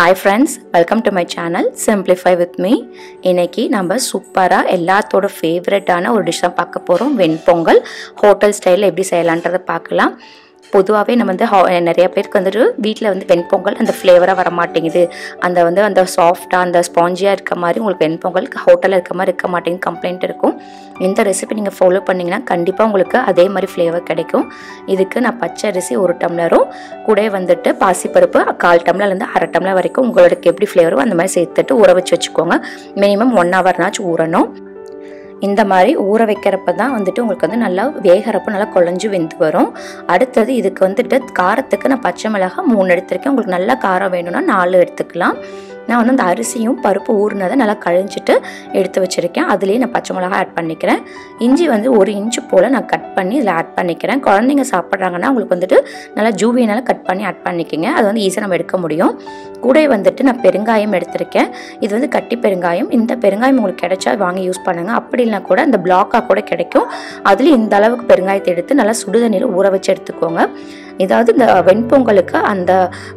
Hi friends, welcome to my channel Simplify With Me. இன்னைக்கு நம்ம சூப்பரா எல்லாத்தோட ஃபேவரட்டான ஒரு டிஷ் தான் பார்க்க போறோம். வெண்பொங்கல் ஹோட்டல் ஸ்டைல்ல எப்படி செய்யலாம்ன்றத பார்க்கலாம். பொதுவாவே நம்ம நிறைய பேருக்கு வீட்ல வெண்பொங்கல் அந்த ஃப்ளேவரா வர மாட்டேங்குது, அந்த சாஃப்ட்டா அந்த ஸ்பாஞ்சியா இருக்க மாதிரி உங்களுக்கு வெண்பொங்கல் ஹோட்டல்ல இருக்க மாதிரி இருக்க மாட்டேங்குது கம்ப்ளைண்ட் இருக்கும். இந்த ரெசிபி நீங்க ஃபாலோ பண்ணீங்கன்னா கண்டிப்பா உங்களுக்கு அதே மாதிரி ஃப்ளேவர் கிடைக்கும். இதுக்கு நான் பச்சை அரிசி 1 டம்ளரும் கூட பாசிப்பருப்பு 1/4 டம்ளர்ல இருந்து 1/2 டம்ளர் வரைக்கும் உங்களுக்கு எப்படி ஃப்ளேவரோ அந்த மாதிரி சேர்த்துட்டு ஊற வச்சு வச்சுக்கோங்க. மினிமம் 1 hour ஊறணும். இந்த மாதிரி ஊற வைக்கிறப்ப தான் உங்களுக்கு நல்லா வேகறப்ப நல்லா குழஞ்சு வெந்து வரும். அடுத்தது இதுக்கு காரத்துக்கு நான் பச்சை மிளகாய் 3 எடுத்துருக்கேன். உங்களுக்கு நல்லா காரம் வேணும்னா 4 எடுத்துக்கலாம். நான் அந்த அரிசியும் பருப்பு ஊறினதை நல்லா கழிஞ்சிட்டு எடுத்து வச்சுருக்கேன். அதுலேயே நான் பச்சை மிளகாய் ஆட் பண்ணிக்கிறேன். இஞ்சி 1 இன்ச்சு போல் நான் கட் பண்ணி இதில் ஆட் பண்ணிக்கிறேன். குழந்தைங்க சாப்பிட்றாங்கன்னா உங்களுக்கு நல்லா ஜூவியனால கட் பண்ணி ஆட் பண்ணிக்கோங்க. அது ஈஸியாக நம்ம எடுக்க முடியும். கூட நான் பெருங்காயம் எடுத்திருக்கேன். இது கட்டி பெருங்காயம். இந்த பெருங்காயம் உங்களுக்கு கிடைச்சா வாங்கி யூஸ் பண்ணுங்கள். அப்படி இல்லைனா கூட இந்த பிளாக்காக கூட கிடைக்கும். அதில் இந்த அளவுக்கு பெருங்காயத்தை எடுத்து நல்லா சுடுதண்ணியில் ஊற வச்சு எடுத்துக்கோங்க. இதாவது இந்த வெண்பொங்கலுக்கு அந்த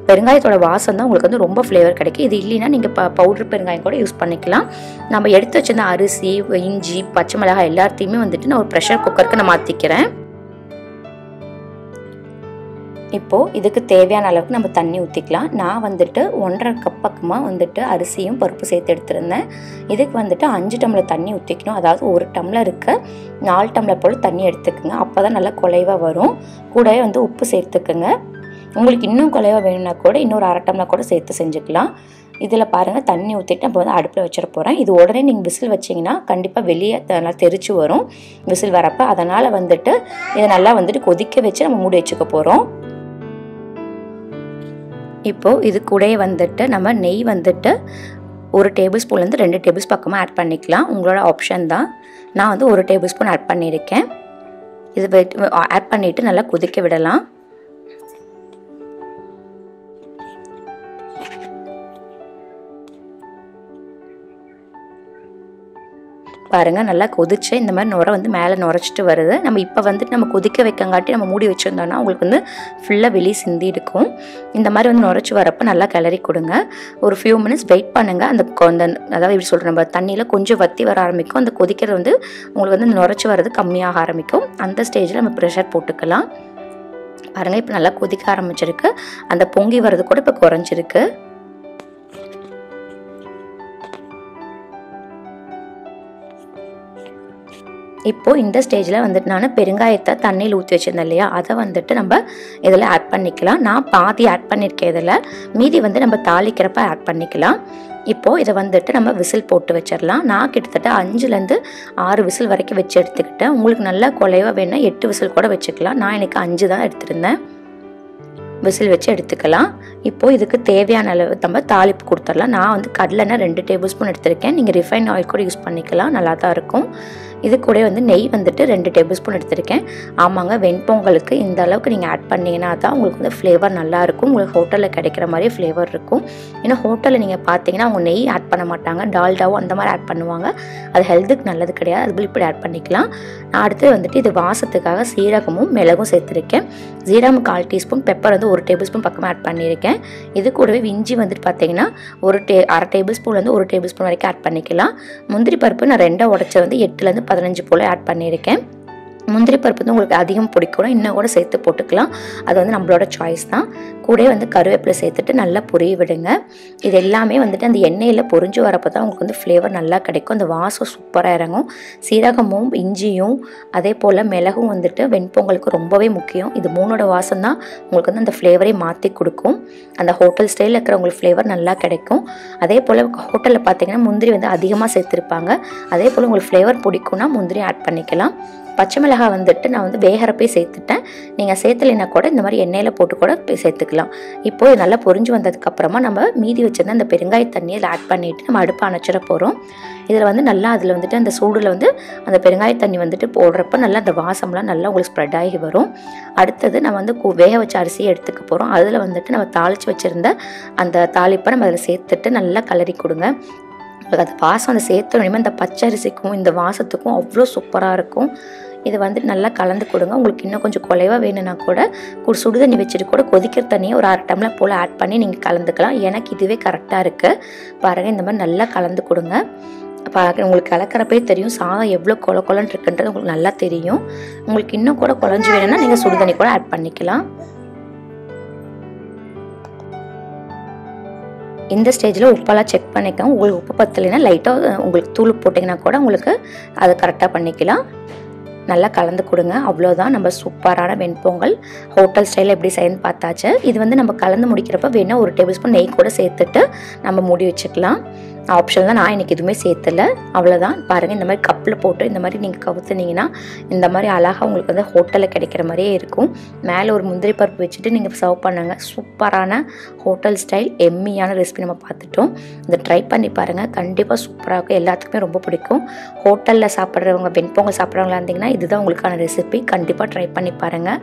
பெருங்காயத்தோட வாசம் தான் உங்களுக்கு ரொம்ப ஃப்ளேவர் கிடைக்கும். இது இல்லைன்னா நீங்கள் பவுடர் பெருங்காயம் கூட யூஸ் பண்ணிக்கலாம். நம்ம எடுத்து வச்சிருந்த அரிசி, இஞ்சி, பச்சை மிளகாய் எல்லாத்தையுமே நான் ஒரு ப்ரெஷர் குக்கருக்கு நான் மாற்றிக்கிறேன். இப்போது இதுக்கு தேவையான அளவுக்கு நம்ம தண்ணி ஊற்றிக்கலாம். நான் 1.5 கப் பக்கமாக அரிசியும் பருப்பு சேர்த்து எடுத்துருந்தேன். இதுக்கு 5 டம்ளர் தண்ணி ஊற்றிக்கணும். அதாவது 1 டம்ளருக்கு 4 டம்ளர் போல் தண்ணி எடுத்துக்கோங்க. அப்போ தான் நல்லா குழைவாக வரும். கூடவே உப்பு சேர்த்துக்குங்க. உங்களுக்கு இன்னும் குழைவாக வேணும்னா கூட இன்னொரு 1/2 டம்ளர் கூட சேர்த்து செஞ்சுக்கலாம். இதில் பாருங்கள், தண்ணி ஊற்றிட்டு நம்ம அடுப்பில் வச்சிட போகிறேன். இது உடனே நீங்கள் விசில் வச்சிங்கன்னா கண்டிப்பாக வெளியே நல்லா தெரிச்சு வரும் விசில் வரப்போ. அதனால் இதை நல்லா கொதிக்க வச்சு நம்ம மூடி வச்சுக்க போகிறோம். இப்போது இது கூட நம்ம நெய் 1 டேபிள்ஸ்பூன் 2 டேபிள்ஸ்பூன் பக்கமாக ஆட் பண்ணிக்கலாம். உங்களோட ஆப்ஷன் தான். நான் 1 டேபிள்ஸ்பூன் ஆட் பண்ணியிருக்கேன். இது ஆட் பண்ணிவிட்டு நல்லா கொதிக்க விடலாம். பாருங்கள், நல்லா கொதிச்சு இந்த மாதிரி நுரை மேலே நுரைச்சிட்டு வருது. நம்ம இப்போ நம்ம கொதிக்க வைக்கங்காட்டி நம்ம மூடி வச்சுருந்தோம்னா உங்களுக்கு ஃபுல்லாக வெளியே சிந்தி இருக்கும். இந்த மாதிரி நுரைச்சி வரப்போ நல்லா கிளறி கொடுங்க. ஒரு ஃபியூ மினிட்ஸ் வெயிட் பண்ணுங்கள். அதாவது இப்படி சொல்கிறோம், நம்ம தண்ணியில் கொஞ்சம் வற்றி வர ஆரம்பிக்கும். அந்த கொதிக்கிறது உங்களுக்கு நுரைச்சி வர்றது கம்மியாக ஆரம்பிக்கும். அந்த ஸ்டேஜில் நம்ம ப்ரெஷர் போட்டுக்கலாம். பாருங்கள், இப்போ நல்லா கொதிக்க ஆரம்பிச்சிருக்கு. அந்த பொங்கி வர்றது கூட இப்போ குறைஞ்சிருக்கு. இப்போது இந்த ஸ்டேஜில் நான் பெருங்காயத்தை தண்ணியில் ஊற்றி வச்சுருந்தேன் இல்லையா, அதை நம்ம இதில் ஆட் பண்ணிக்கலாம். நான் பாதி ஆட் பண்ணியிருக்கேன். இதில் மீதி நம்ம தாளிக்கிறப்ப ஆட் பண்ணிக்கலாம். இப்போது இதை நம்ம விசில் போட்டு வச்சிடலாம். நான் கிட்டத்தட்ட 5லேருந்து 6 விசில் வரைக்கும் வச்சு எடுத்துக்கிட்டேன். உங்களுக்கு நல்லா குழைவாக வேணுன்னா 8 விசில் கூட வச்சுக்கலாம். நான் எனக்கு 5 தான் எடுத்துருந்தேன். விசில் வச்சு எடுத்துக்கலாம். இப்போது இதுக்கு தேவையான அளவு நம்ம தாளிப்பு கொடுத்துடலாம். நான் கடலெண்ணெய் 2 டேபிள்ஸ்பூன் எடுத்திருக்கேன். நீங்கள் ரிஃபைன் ஆயில் கூட யூஸ் பண்ணிக்கலாம், நல்லா தான் இருக்கும். இது கூட நெய் 2 டேபிள்ஸ்பூன் எடுத்திருக்கேன். ஆமாங்க, வெண்பொங்கலுக்கு இந்த அளவுக்கு நீங்கள் ஆட் பண்ணிங்கன்னா தான் உங்களுக்கு ஃப்ளேவர் நல்லாயிருக்கும். உங்களுக்கு ஹோட்டலில் கிடைக்கிற மாதிரி ஃப்ளேவர் இருக்கும். ஏன்னா ஹோட்டலில் நீங்கள் பார்த்தீங்கன்னா அவங்க நெய் ஆட் பண்ண மாட்டாங்க, டால்டாவும் அந்த மாதிரி ஆட் பண்ணுவாங்க. அது ஹெல்த்துக்கு நல்லது கிடையாது. அதுபோல் இப்படி ஆட் பண்ணிக்கலாம். நான் அடுத்து இது வாசத்துக்காக சீரகமும் மிளகும் சேர்த்துருக்கேன். சீரகம் 1/4 டீஸ்பூன், பெப்பர் 1 டேபிள்ஸ்பூன் பக்கமாக ஆட் பண்ணியிருக்கேன். இது கூடவே இஞ்சி பார்த்தீங்கன்னா 1/2 டேபிள்ஸ்பூன்லேருந்து 1 டேபிள்ஸ்பூன் வரைக்கும் ஆட் பண்ணிக்கலாம். முந்திரி பருப்பு நான் 2 உடச்ச 8லேருந்து 15 போல் ஆட் பண்ணியிருக்கேன். முந்திரி பருப்பு உங்களுக்கு அதிகம் பிடிக்கணும், இன்னும் கூட சேர்த்து போட்டுக்கலாம். அது நம்மளோட சாய்ஸ் தான். கூட கருவேப்பிலை சேர்த்துட்டு நல்லா பொரிய விடுங்க. இது எல்லாமே அந்த எண்ணெயில் பொரிஞ்சு வரப்போ தான் உங்களுக்கு ஃப்ளேவர் நல்லா கிடைக்கும். அந்த வாசம் சூப்பராக இறங்கும். சீரகமும் இஞ்சியும் அதே போல் மிளகும் வெண்பொங்கலுக்கு ரொம்பவே முக்கியம். இது 3ஓட வாசம் தான் உங்களுக்கு அந்த ஃப்ளேவரே மாற்றி கொடுக்கும். அந்த ஹோட்டல் ஸ்டைலில் இருக்கிற உங்களுக்கு ஃப்ளேவர் நல்லா கிடைக்கும். அதே போல் ஹோட்டலில் பார்த்தீங்கன்னா முந்திரி அதிகமாக சேர்த்துருப்பாங்க. அதே போல் உங்களுக்கு ஃப்ளேவர் பிடிக்கும்னா முந்திரி ஆட் பண்ணிக்கலாம். பச்சை மிளகாய் நான் வேகறப்பே சேர்த்துட்டேன். நீங்கள் சேர்த்துலைன்னா கூட இந்த மாதிரி எண்ணெயில் போட்டு கூட சேர்த்துக்கலாம். இப்போது நல்லா பொரிஞ்சு வந்ததுக்கப்புறமா நம்ம மீதி வச்சிருந்த அந்த பெருங்காய தண்ணியை இதில் ஆட் பண்ணிவிட்டு நம்ம அடுப்பு அணைச்சிட போகிறோம். இதில் நல்லா அதில் அந்த சூடில் அந்த பெருங்காய தண்ணி போடுறப்ப நல்லா அந்த வாசம்லாம் நல்லா உங்களுக்கு ஸ்ப்ரெட் ஆகி வரும். அடுத்தது நம்ம வேக வச்ச அரிசியை எடுத்துக்க போகிறோம். அதில் நம்ம தாளித்து வச்சுருந்த அந்த தாளிப்பை நம்ம அதில் சேர்த்துட்டு நல்லா கிளறி கொடுங்க. அது வாசம் சேர்த்து அந்த பச்சரிசிக்கும் இந்த வாசத்துக்கும் அவ்வளோ சூப்பராக இருக்கும். இது வந்து நல்லா கலந்து கொடுங்க. உங்களுக்கு இன்னும் கொஞ்சம் குலைவாக வேணும்னா கூட சுடுதண்ணி வச்சுட்டு கூட கொதிக்கிற தண்ணியை ஒரு அரை டம்ளர் போல் ஆட் பண்ணி நீங்கள் கலந்துக்கலாம். எனக்கு இதுவே கரெக்டாக இருக்குது பாருங்கள். இந்த மாதிரி நல்லா கலந்து கொடுங்க. உங்களுக்கு கலக்கிறப்பே தெரியும் சாதம் எவ்வளோ கொலன்னு இருக்குன்றது உங்களுக்கு நல்லா தெரியும். உங்களுக்கு இன்னும் கூட குழஞ்சி வேணும்னா நீங்கள் சுடுதண்ணி கூட ஆட் பண்ணிக்கலாம். இந்த ஸ்டேஜில் உப்பெல்லாம் செக் பண்ணிக்கலாம். உங்களுக்கு உப்பு பத்தலைன்னா லைட்டாக உங்களுக்கு தூள் போட்டிங்கன்னா கூட உங்களுக்கு அதை கரெக்டாக பண்ணிக்கலாம். நல்லா கலந்து கொடுங்க. அவ்வளோதான் நம்ம சூப்பரான வெண்பொங்கல் ஹோட்டல் ஸ்டைலில் எப்படி செய்யணும்னு பார்த்தாச்சு. இது வந்து நம்ம கலந்து முடிக்கிறப்ப வேணால் ஒரு டேபிள் ஸ்பூன் நெய் கூட சேர்த்துட்டு நம்ம மூடி வச்சுக்கலாம். ஆப்ஷன் தான், நான் எனக்கு எதுவுமே சேர்த்துல. அவ்வளோதான் பாருங்கள். இந்த மாதிரி கப்பில் போட்டு இந்த மாதிரி நீங்கள் கவுத்துனீங்கன்னா இந்த மாதிரி அழகாக உங்களுக்கு வந்து ஹோட்டலில் கிடைக்கிற மாதிரியே இருக்கும். மேலே ஒரு முந்திரி பருப்பு வச்சுட்டு நீங்கள் சர்வ் பண்ணுங்க. சூப்பரான ஹோட்டல் ஸ்டைல் எம்மியான ரெசிபி நம்ம பார்த்துட்டோம். இதை ட்ரை பண்ணி பாருங்கள், கண்டிப்பாக சூப்பராக இருக்கும். எல்லாத்துக்குமே ரொம்ப பிடிக்கும். ஹோட்டலில் சாப்பிட்றவங்க, வெண்பொங்கல் சாப்பிட்றவங்களா இருந்தீங்கன்னா இதுதான் உங்களுக்கான ரெசிபி. கண்டிப்பாக ட்ரை பண்ணி பாருங்கள்.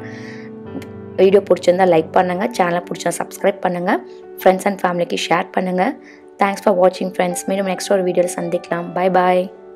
வீடியோ பிடிச்சிருந்தால் லைக் பண்ணுங்கள், சேனலை பிடிச்சா சப்ஸ்கிரைப் பண்ணுங்கள், ஃப்ரெண்ட்ஸ் அண்ட் ஃபேமிலிக்கு ஷேர் பண்ணுங்கள். Thanks for watching friends. Meetum next video la sandikalam. Bye bye.